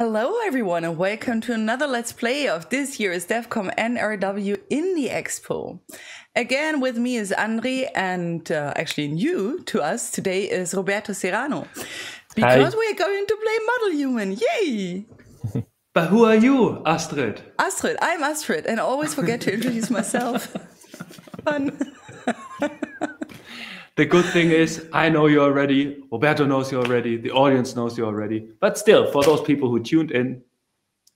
Hello everyone and welcome to another Let's Play of this year's DEVCOM NRW Indie Expo. Again with me is Andri and actually new to us today is Roberto Serrano. Because we're going to play Model Human, yay! But who are you, Astrid? Astrid, I'm Astrid and I always forget to introduce myself. The good thing is, I know you already, Roberto knows you already, the audience knows you already. But still, for those people who tuned in,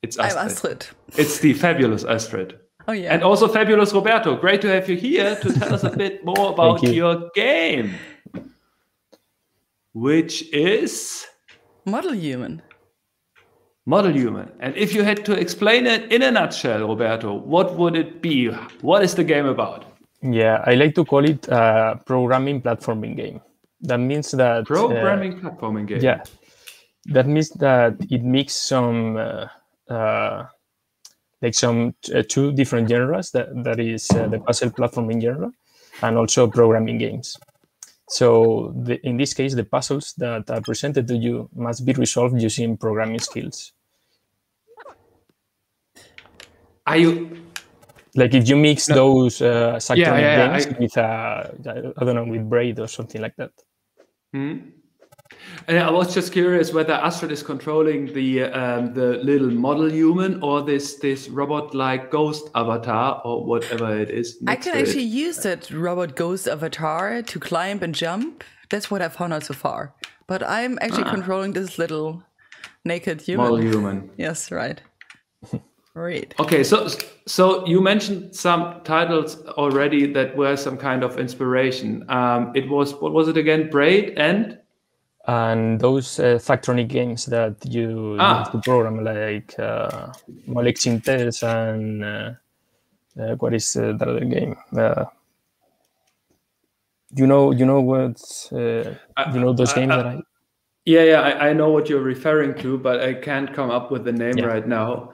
it's Astrid. I'm Astrid. It's the fabulous Astrid. Oh yeah. And also fabulous Roberto. Great to have you here to tell us a bit more about your game, which is Model Human. Model Human. And if you had to explain it in a nutshell, Roberto, what would it be? What is the game about? Yeah, I like to call it a programming platforming game. That means that... Programming platforming game. Yeah. That means that it mixes some, two different genres. That is the puzzle platforming genre and also programming games. So in this case, the puzzles that are presented to you must be resolved using programming skills. Are you... Like if you mix those cyclonic games with I don't know, with Braid or something like that. Hmm. And I was just curious whether Astrid is controlling the little model human or this robot-like ghost avatar or whatever it is. I can actually use that robot ghost avatar to climb and jump. That's what I've found out so far. But I'm actually controlling this little naked human. Model human. Yes, right. Right. Okay, so you mentioned some titles already that were some kind of inspiration. It was, what was it again? Braid and those Factronic games that you used to program, like Molexintels and what is the other game? Those games that I. Yeah, I know what you're referring to, but I can't come up with the name right now.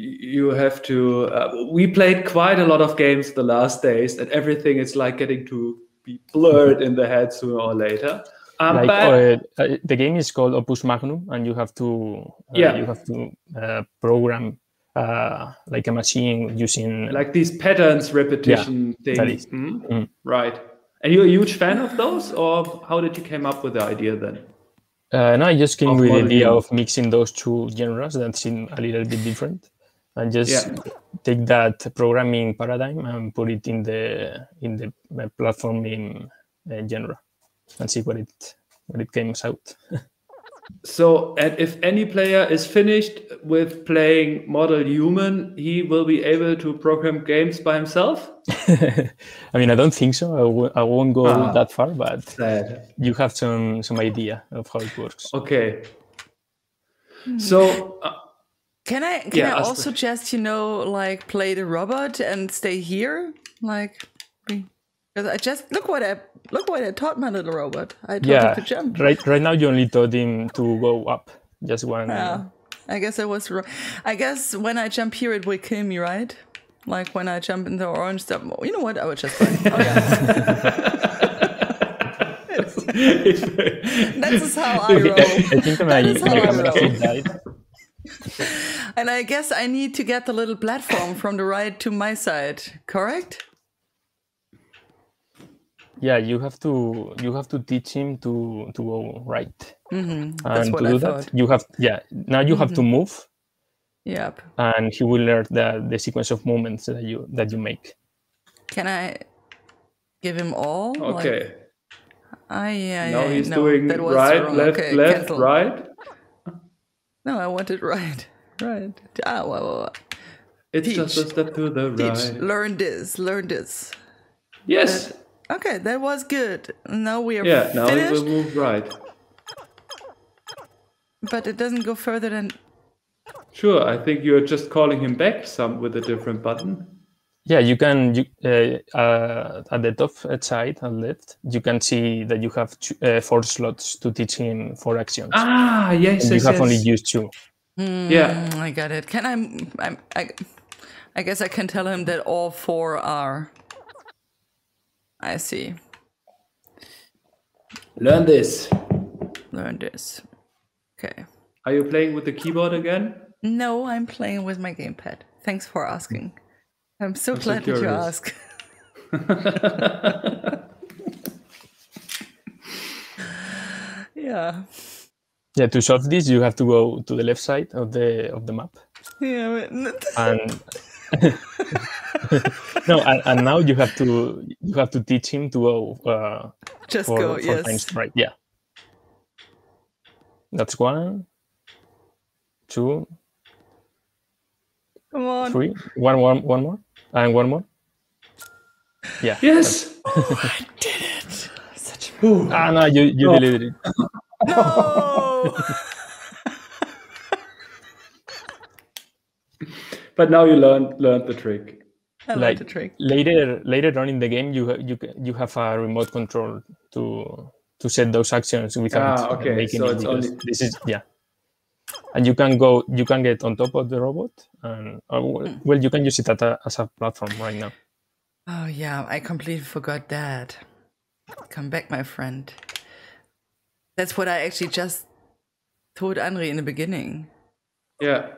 You have to. We played quite a lot of games the last days, and everything is like getting to be blurred in the head sooner or later. The game is called Opus Magnum, and you have to program like a machine using like these patterns, repetition things, right? Are you a huge fan of those, or how did you came up with the idea then? No, I just came with the idea of mixing those two genres that seem a little bit different, and just take that programming paradigm and put it in the platforming genre, and see what it came out. So, and if any player is finished with playing Model Human, he will be able to program games by himself? I mean, I don't think so. I won't go that far, but you have some idea of how it works. Okay. So... Can I also just, like play the robot and stay here? Like... I just look what I taught my little robot. I taught him to jump. Right now you only taught him to go up. Just one. I guess I was wrong. I guess when I jump here, it will kill me, right? Like when I jump in the orange stuff. You know what? I would just. That's how I roll. I think I roll. And I guess I need to get the little platform from the right to my side. Correct. Yeah, you have to teach him to go right, and to do that you have now you have to move, and he will learn the sequence of movements that you make. Can I give him all? Okay. Now he's doing right, left, right. No, I want it right. It's teach. Just a step to the right. Teach. Learn this. Yes. Okay, that was good. Now we are finished. Yeah, now it will move right. But it doesn't go further than... Sure, I think you're just calling him back with a different button. Yeah, you can... at the top side, on left, you can see that you have 4 slots to teach him 4 actions. Ah, yes, and you have only used 2. Yeah. I got it. Can I guess I can tell him that all 4 are... I see. Learn this. Okay. Are you playing with the keyboard again? No, I'm playing with my gamepad. Thanks for asking. I'm so glad that you asked. Yeah. Yeah, to solve this, you have to go to the left side of the map. Yeah. And no, and now you have to teach him to go. Just go, yes. Times right. Yeah. That's 1, 2. Come on. 3. One more. And one more. Yeah. Yes. Oh, I did it. Such a... Ah no, you deleted it. No. But now you learned the trick. I learned the trick. Later on in the game, you have a remote control to set those actions without making it. This is And you can get on top of the robot, and well, you can use it as a platform right now. Oh yeah, I completely forgot that. Come back, my friend. That's what I actually just told Andri in the beginning. Yeah.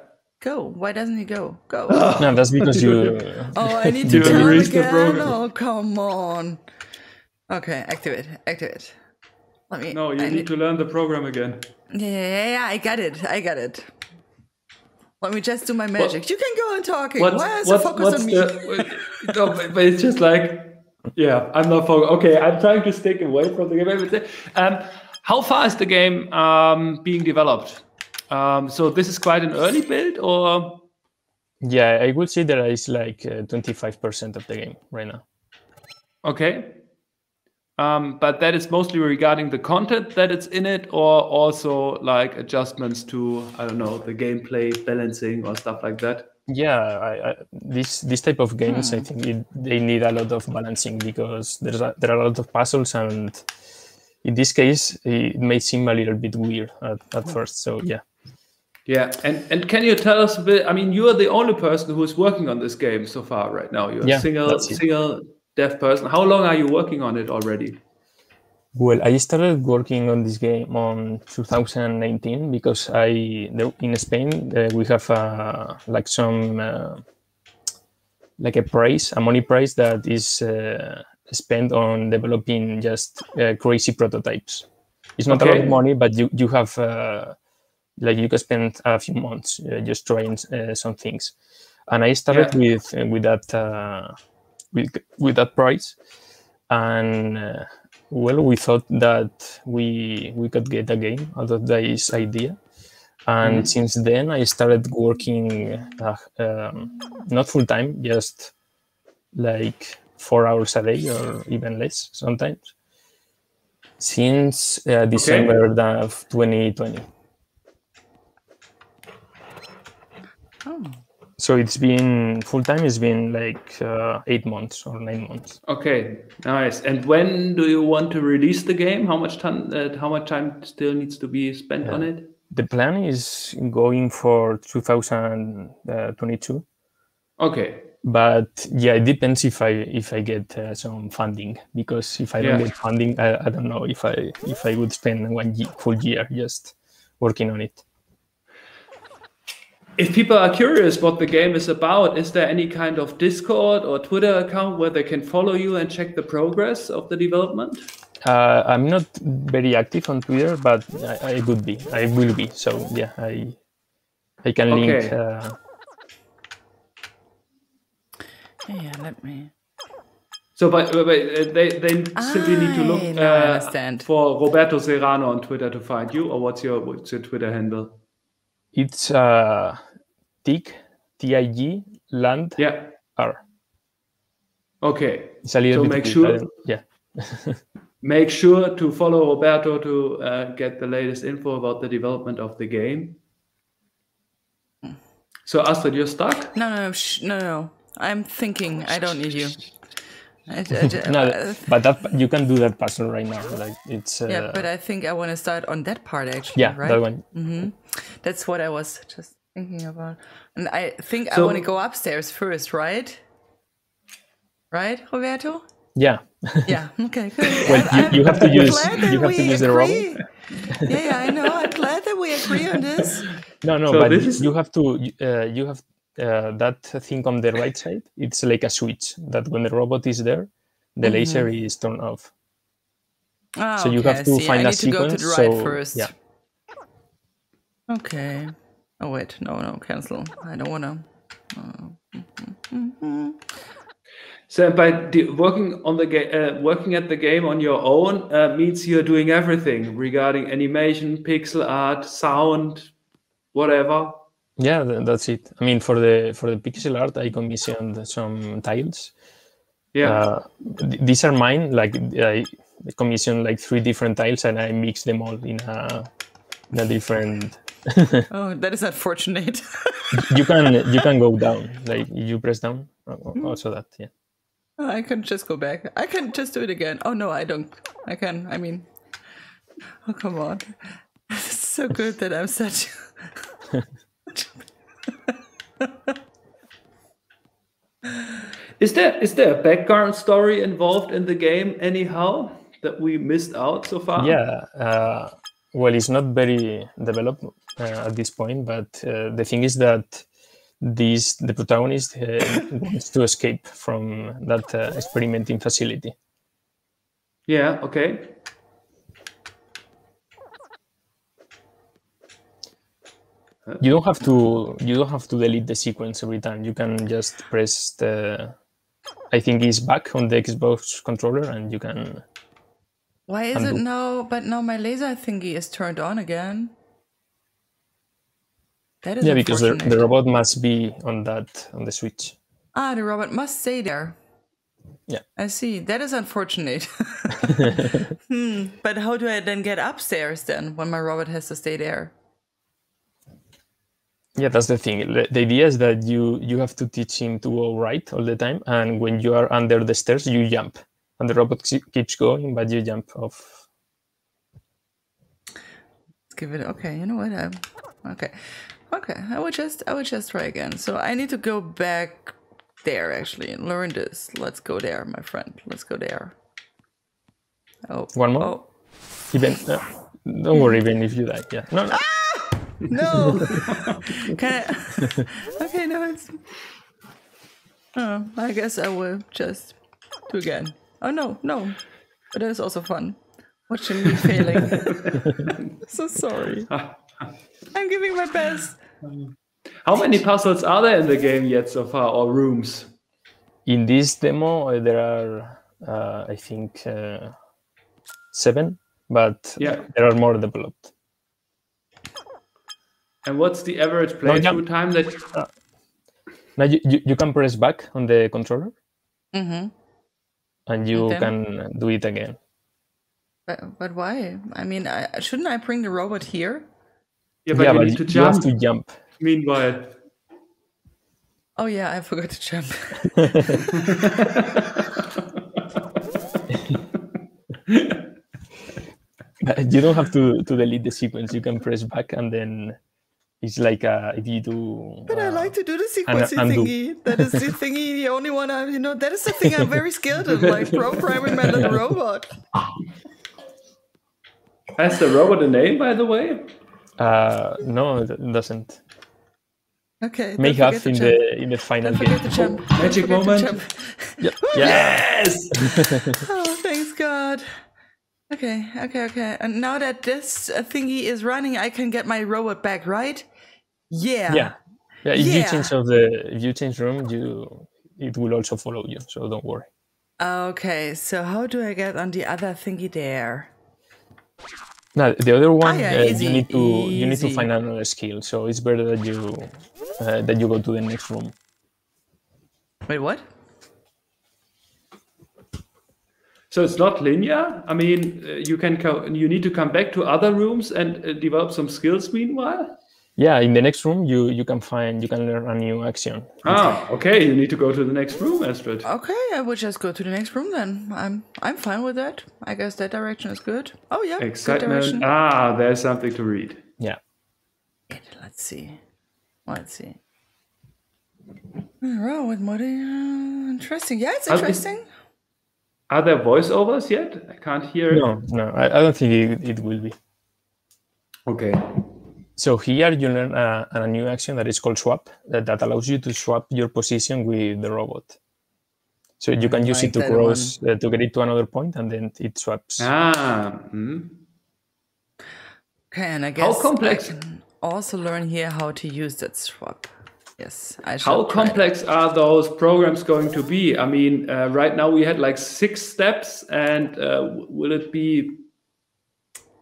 Go. Why doesn't he go? Go. No, that's because you. Oh, I need to tell again. Oh, come on. Okay, activate. Let me. No, I need to learn the program again. Yeah, I got it. Let me just do my magic. Well, you can go on talking. Why is it focused on me? No, but it's just like, yeah, I'm not focused. Okay, I'm trying to stick away from the game. How far is the game being developed? So this is quite an early build, or? Yeah, I would say that it's like 25% of the game right now. Okay. But that is mostly regarding the content that it's in it, or also like adjustments to, I don't know, the gameplay balancing or stuff like that. Yeah, this type of games, I think they need a lot of balancing, because there are a lot of puzzles, and in this case, it may seem a little bit weird at first. So yeah. Yeah, and can you tell us a bit? I mean, you are the only person who is working on this game so far right now. You're a single deaf person. How long are you working on it already? Well, I started working on this game on 2019, because in Spain we have like a prize, a money prize that is spent on developing just crazy prototypes. It's not a lot of money, but you have like you can spend a few months just trying some things. And I started with that price, and well, we thought that we could get a game out of this idea, and since then I started working not full time, just like 4 hours a day or even less sometimes, since December of 2020. So it's been full time. It's been like 8 months or 9 months. Okay, nice. And when do you want to release the game? How much time still needs to be spent on it? The plan is going for 2022. Okay. But yeah, it depends if I get some funding, because if I don't get funding, I don't know if I would spend full year just working on it. If people are curious what the game is about, is there any kind of Discord or Twitter account where they can follow you and check the progress of the development? I'm not very active on Twitter, but I would be. I will be. So yeah, I can link. Yeah, let me. So, but they simply need to look for Roberto Serrano on Twitter to find you. Or what's your Twitter handle? It's dig, dig land r. Okay, it's a little make sure to follow Roberto to get the latest info about the development of the game. So Astrid, you're stuck? No. I'm thinking. I don't need you. No, but that you can do that puzzle right now. Like it's but I think I want to start on that part actually. Yeah, right? That one. That's what I was just thinking about, and I think I want to go upstairs first, right? Right, Roberto? Yeah, Yeah. Okay. Good. Well, you have to use the robot. Yeah, I know. I'm glad that we agree on this. No, so but this... you have to that thing on the right side. It's like a switch that when the robot is there, the laser is turned off. Oh, so you have to find a sequence. I need to go to the right first. Yeah. Okay. Oh wait, no, cancel. I don't wanna. So by working on the working at the game on your own means you're doing everything regarding animation, pixel art, sound, whatever. Yeah, that's it. I mean, for the pixel art, I commissioned some tiles. Yeah, these are mine. Like I commissioned like 3 different tiles, and I mixed them all in a different. Oh, that is unfortunate. you can go down, like you press down. Also that, yeah. I can just go back. I can just do it again. Oh no, I don't. I can. I mean, oh come on! It's so good that I'm such. Is there a background story involved in the game anyhow that we missed out so far? Yeah. Well, it's not very developed at this point, but the thing is that the protagonist wants to escape from that experimenting facility. Yeah, okay. You don't have to delete the sequence every time. You can just press the, I think it's back on the Xbox controller, and you can. Why is it now? But now my laser thingy is turned on again. That is because the robot must be on the switch. Ah, the robot must stay there. Yeah, I see. That is unfortunate. But how do I then get upstairs then when my robot has to stay there? Yeah, that's the thing. The idea is that you have to teach him to go right all the time, and when you are under the stairs, you jump. And the robot keeps going, but you jump off. Let's give it. Okay, you know what? Okay. I would just try again. So I need to go back there actually and learn this. Let's go there, my friend. Let's go there. Oh, one more. Oh. Even don't worry, even if you die. Yeah. No. Ah! No. Can I? Okay. No. It's. Oh, I guess I will just do again. Oh no! But that is also fun. Watching me failing. So sorry. I'm giving my best. How many puzzles are there in the game yet so far, or rooms? In this demo, there are, I think, 7, but yeah, there are more developed. And what's the average playthrough time that? Now you can press back on the controller. Mm-hmm. And you can do it again. But why? I mean, shouldn't I bring the robot here? Yeah, but you need to jump. You have to jump. Meanwhile. Oh yeah, I forgot to jump. You don't have to delete the sequence. You can press back and then it's like if you do. But I like to do the sequencing thingy. That is the thingy, the only one I, you know. That is the thing I'm very skilled at, like programming my little robot. Has the robot a name, by the way? No, it doesn't. Okay. Make up in the final game. Magic moment. Yeah. Yes. Oh, thanks God. Okay. And now that this thingy is running, I can get my robot back, right? Yeah. Yeah. If you change room, it will also follow you. So don't worry. Okay. So how do I get on the other thingy there? No, the other one. You need to find another skill. So it's better that you go to the next room. Wait, what? So it's not linear. I mean, you need to come back to other rooms and develop some skills meanwhile. Yeah, in the next room you can learn a new action. Ah, okay. You need to go to the next room, Astrid. Okay, I will just go to the next room then. I'm fine with that. I guess that direction is good. Oh yeah, excitement. Ah, there's something to read. Yeah. Let's see. All right, with Modi. Interesting. Yeah, it's interesting. Are there voiceovers yet? I can't hear. No, I don't think it will be. Okay. So here you learn a new action that is called swap, that allows you to swap your position with the robot. So you can use it to cross, to get it to another point, and then it swaps. Okay, and I guess how complex? I can also learn here how to use that swap. Yes, I should. How complex are those programs going to be? I mean, right now we had like 6 steps, and will it be?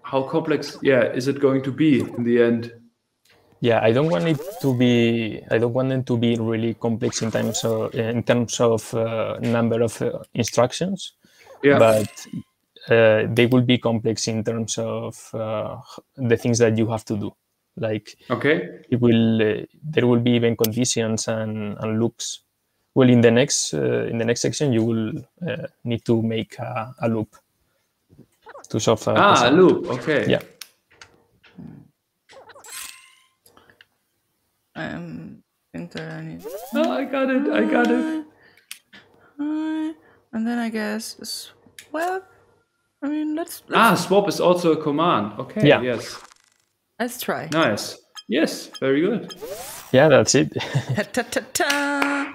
How complex, is it going to be in the end? Yeah, I don't want it to be. I don't want them to be really complex in terms of number of instructions. Yeah, but they will be complex in terms of the things that you have to do. Like, okay, it will. There will be even conditions and loops. Well, in the next section, you will need to make a loop. To solve a loop. Okay. Yeah. No, I got it. I got it. And then I guess swap. I mean, let's swap is also a command. Okay. Yeah. Yes. Let's try. Nice. Yes. Very good. Yeah, that's it. Ta ta ta.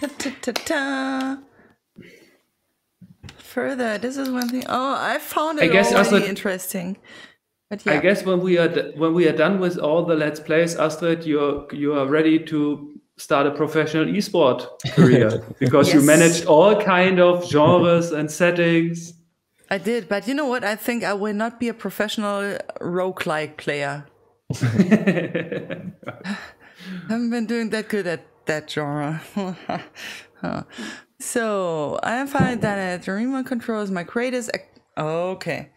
Ta ta ta ta. Further, this is one thing. Oh, I found it really interesting. But yeah. I guess when we are done with all the Let's Plays, Astrid, you are ready to start a professional esport career because you managed all kind of genres and settings. I did, but you know what? I think I will not be a professional roguelike player. I haven't been doing that good at that genre. So I find that the remote controls my greatest. Okay,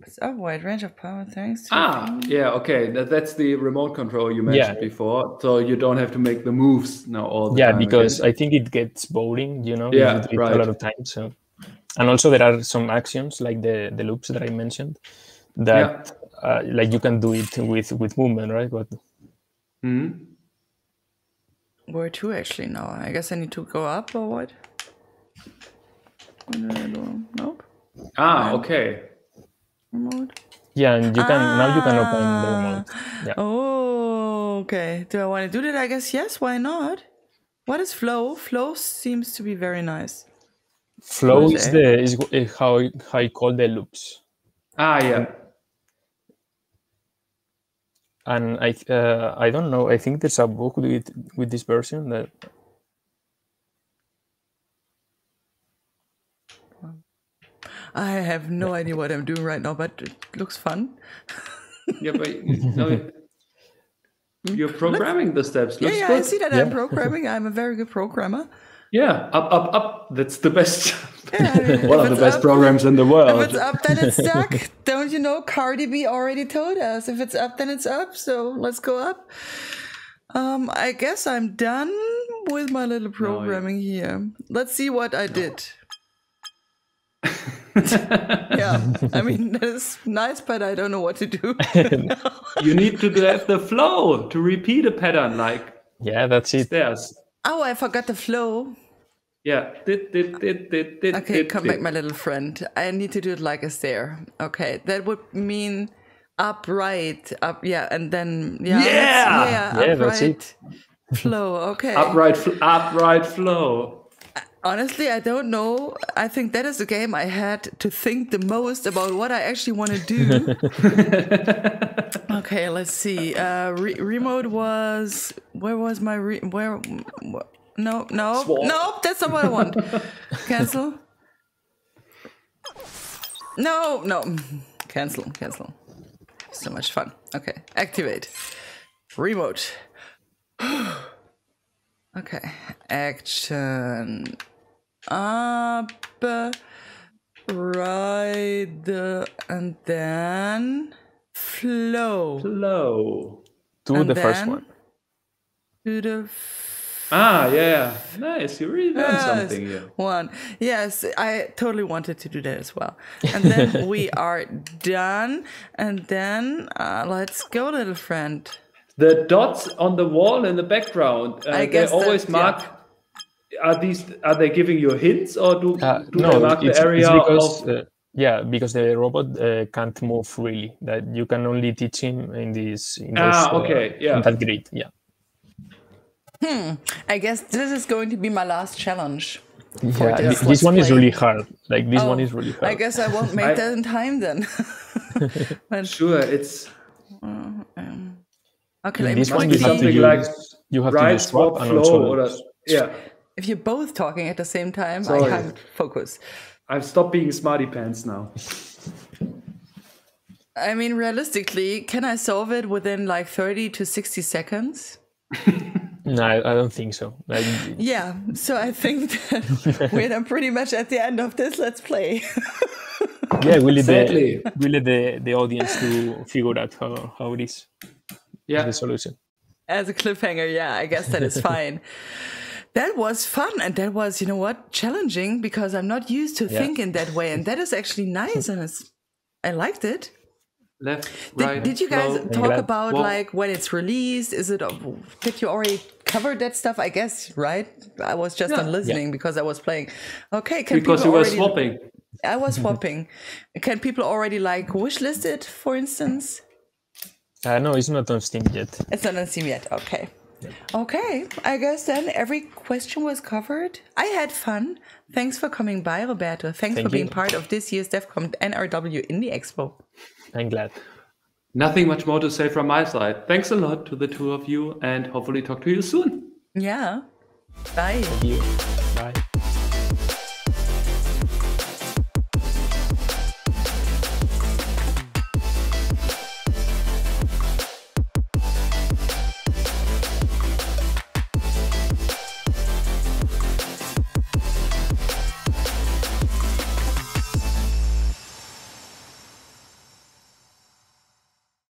it's a wide range of power thanks to okay, that's the remote control you mentioned before. So you don't have to make the moves now all the time. Yeah, because I think it gets boring, you know. Yeah, right. A lot of time. So, and also there are some actions like the loops that I mentioned that like you can do it with movement, right? But. Mm-hmm. Where to actually now? I guess I need to go up or what? Nope. Okay. Remote. Yeah, and you can now you can open the remote. Yeah. Oh, okay. Do I want to do that? I guess yes. Why not? What is flow? Flow seems to be very nice. Flow is how you call the loops. Yeah. And I don't know. I think there's a book with this version that. I have no idea what I'm doing right now, but it looks fun. Yeah, but no, you're programming the steps. Looks good. I see that I'm programming. I'm a very good programmer. Yeah, up, up, up. That's the best. Yeah, one of the best programs in the world. If it's up, then it's stuck. Don't you know? Cardi B already told us. If it's up, then it's up. So let's go up. I guess I'm done with my little programming here. Let's see what I did. Yeah, I mean, that's nice, but I don't know what to do. You need to have the flow to repeat a pattern like that's it. Stairs. Oh, I forgot the flow. Yeah. Okay, come back, my little friend. I need to do it like a stair. Okay, that would mean upright, up. Yeah, and then upright, that's it. Flow. Okay. Upright flow. Honestly, I don't know. I think that is the game I had to think the most about what I actually want to do. Okay, let's see. Remote was No, that's not what I want. Cancel. No. Cancel. So much fun. Okay, activate. Remote. Okay, action. Up, right, and then flow. Flow. To the first one. To the. Yeah. Nice. You really learned something here. One. Yes, I totally wanted to do that as well. And then we are done. And then let's go, little friend. The dots on the wall in the background, I guess they always mark Are they giving you hints, or do they mark the area? Because the robot can't move freely. That you can only teach him in that grid. Yeah. I guess this is going to be my last challenge. Yeah, this one is really hard. I guess I won't make that in time then. Okay, this one is something like you have to swap and flow. Yeah. If you're both talking at the same time, sorry, I can't focus. I've stopped being smarty pants now. I mean, realistically, can I solve it within like 30 to 60 seconds? No, I don't think so. So I think that we're pretty much at the end of this Let's Play. Yeah, we let the audience to figure out how it is. Yeah, the solution. As a cliffhanger, yeah, I guess that is fine. That was fun, and that was, you know what, challenging, because I'm not used to thinking that way, and that is actually nice, and I liked it. Did you guys talk about like when it's released? Did you already cover that stuff? I guess, right? I was just not listening because I was playing. Okay, because you were swapping. I was swapping. Can people already like wishlist it, for instance? No, it's not on Steam yet. It's not on Steam yet. Okay. Okay, I guess then every question was covered. I had fun. Thanks for coming by, Roberto. Thanks for being part of this year's DEVCOM NRW Indie Expo. I'm glad. Nothing much more to say from my side. Thanks a lot to the two of you, and hopefully talk to you soon. Yeah. Bye. Thank you.